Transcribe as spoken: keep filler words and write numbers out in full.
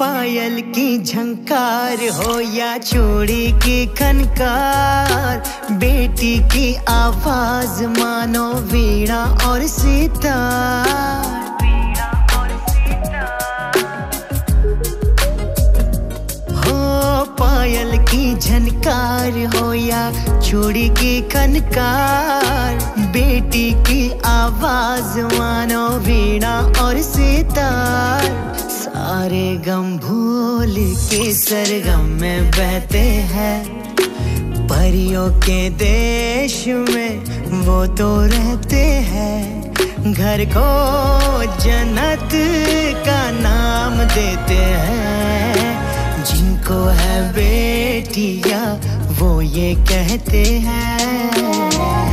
पायल की झंकार हो या चूड़ी की खनकार, बेटी की आवाज मानो वीणा और सितार। पायल की झनकार हो या चूड़ी की खनकार, बेटी की आवाज मानो वीणा और सितार। सारे गम भूल के सरगम में बहते हैं, परियों के देश में वो तो रहते हैं। घर को जन्नत का नाम देते हैं, जिनको है बेटियाँ वो ये कहते हैं।